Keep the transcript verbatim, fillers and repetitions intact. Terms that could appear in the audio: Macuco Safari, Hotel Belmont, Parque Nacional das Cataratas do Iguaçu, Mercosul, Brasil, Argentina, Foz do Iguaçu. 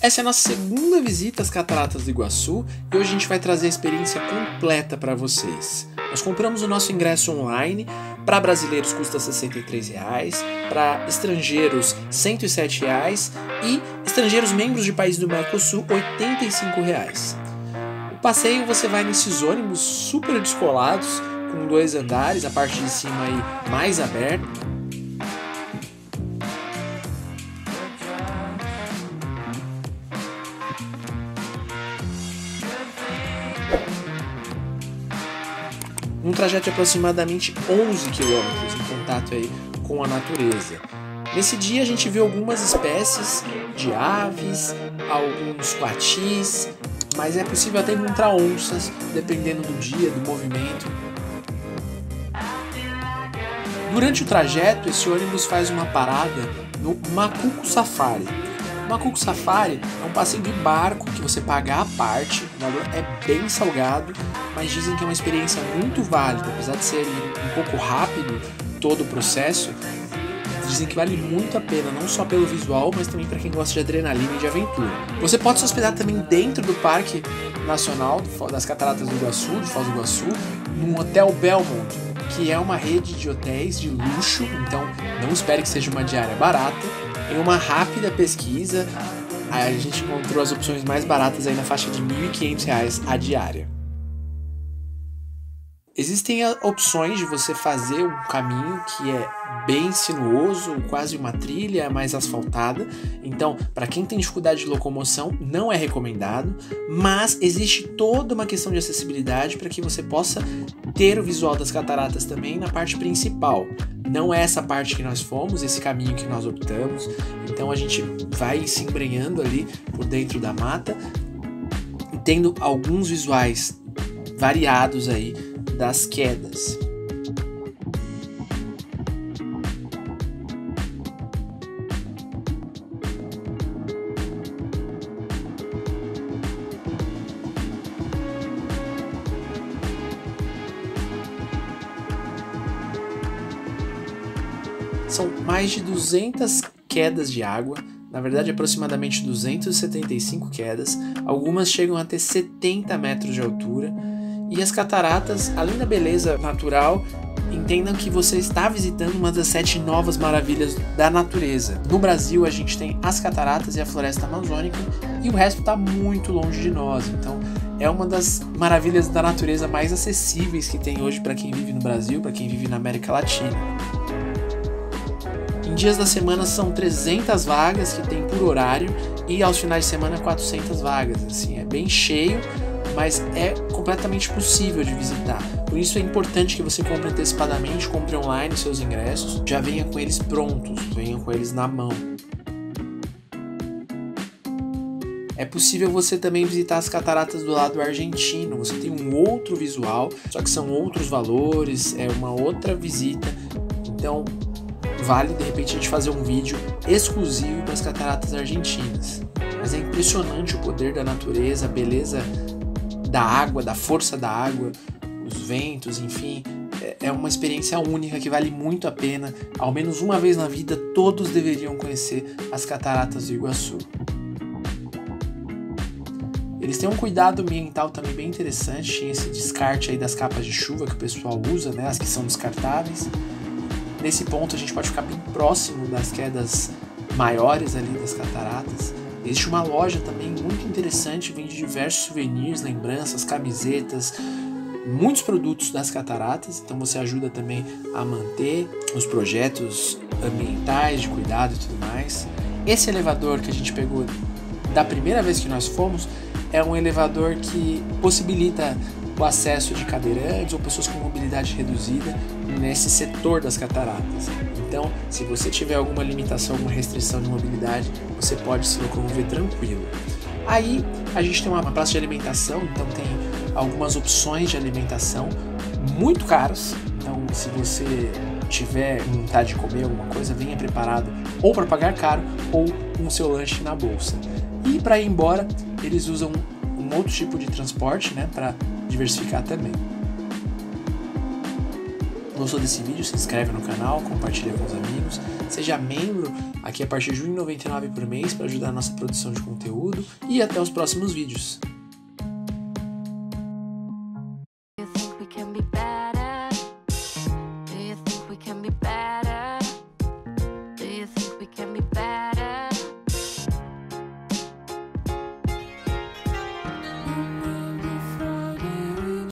Essa é a nossa segunda visita às Cataratas do Iguaçu e hoje a gente vai trazer a experiência completa para vocês. Nós compramos o nosso ingresso online, para brasileiros custa sessenta e três reais, para estrangeiros cento e sete reais e estrangeiros membros de países do Mercosul oitenta e cinco reais. O passeio você vai nesses ônibus super descolados, com dois andares, a parte de cima aí mais aberta. Um trajeto de aproximadamente onze quilômetros em contato aí com a natureza. Nesse dia a gente viu algumas espécies de aves, alguns quatis, mas é possível até encontrar onças, dependendo do dia, do movimento. Durante o trajeto, esse ônibus faz uma parada no Macuco Safari. O Macuco Safari é um passeio de barco que você paga à parte, o valor é bem salgado, mas dizem que é uma experiência muito válida, apesar de ser um pouco rápido todo o processo, dizem que vale muito a pena, não só pelo visual, mas também para quem gosta de adrenalina e de aventura. Você pode se hospedar também dentro do Parque Nacional das Cataratas do Iguaçu, de Foz do Iguaçu, num Hotel Belmont, que é uma rede de hotéis de luxo, então não espere que seja uma diária barata. Em uma rápida pesquisa, a gente encontrou as opções mais baratas aí na faixa de mil e quinhentos reais a diária. Existem opções de você fazer um caminho que é bem sinuoso, quase uma trilha mais asfaltada. Então, para quem tem dificuldade de locomoção, não é recomendado. Mas existe toda uma questão de acessibilidade para que você possa ter o visual das cataratas também na parte principal. Não é essa parte que nós fomos, esse caminho que nós optamos. Então, a gente vai se embrenhando ali por dentro da mata, tendo alguns visuais variados aí das quedas. São mais de duzentas quedas de água, na verdade aproximadamente duzentas e setenta e cinco quedas, algumas chegam até setenta metros de altura. E as cataratas, além da beleza natural, entendam que você está visitando uma das sete novas maravilhas da natureza. No Brasil, a gente tem as cataratas e a floresta amazônica, e o resto está muito longe de nós. Então, é uma das maravilhas da natureza mais acessíveis que tem hoje para quem vive no Brasil, para quem vive na América Latina. Em dias da semana, são trezentas vagas que tem por horário, e aos finais de semana, quatrocentas vagas. Assim, é bem cheio, mas é completamente possível de visitar. Por isso é importante que você compre antecipadamente, compre online os seus ingressos, já venha com eles prontos, venha com eles na mão. É possível você também visitar as cataratas do lado argentino, você tem um outro visual, só que são outros valores, é uma outra visita, então vale de repente a gente fazer um vídeo exclusivo para as cataratas argentinas. Mas é impressionante o poder da natureza, a beleza da água, da força da água, os ventos, enfim, é uma experiência única que vale muito a pena. Ao menos uma vez na vida, todos deveriam conhecer as Cataratas do Iguaçu. Eles têm um cuidado ambiental também bem interessante, tem esse descarte aí das capas de chuva que o pessoal usa, né, as que são descartáveis. Nesse ponto a gente pode ficar bem próximo das quedas maiores ali das cataratas. Existe uma loja também muito interessante, vende diversos souvenirs, lembranças, camisetas, muitos produtos das cataratas, então você ajuda também a manter os projetos ambientais, de cuidado e tudo mais. Esse elevador que a gente pegou da primeira vez que nós fomos é um elevador que possibilita o acesso de cadeirantes ou pessoas com mobilidade reduzida nesse setor das cataratas. Então, se você tiver alguma limitação, alguma restrição de mobilidade, você pode se locomover tranquilo. Aí, a gente tem uma praça de alimentação, então tem algumas opções de alimentação muito caras. Então, se você tiver vontade de comer alguma coisa, venha preparado ou para pagar caro ou com seu lanche na bolsa. E para ir embora, eles usam um outro tipo de transporte, né, para diversificar também. Gostou desse vídeo? Se inscreve no canal, compartilha com os amigos, seja membro aqui a partir de um real e noventa e nove centavos por mês para ajudar a nossa produção de conteúdo e até os próximos vídeos.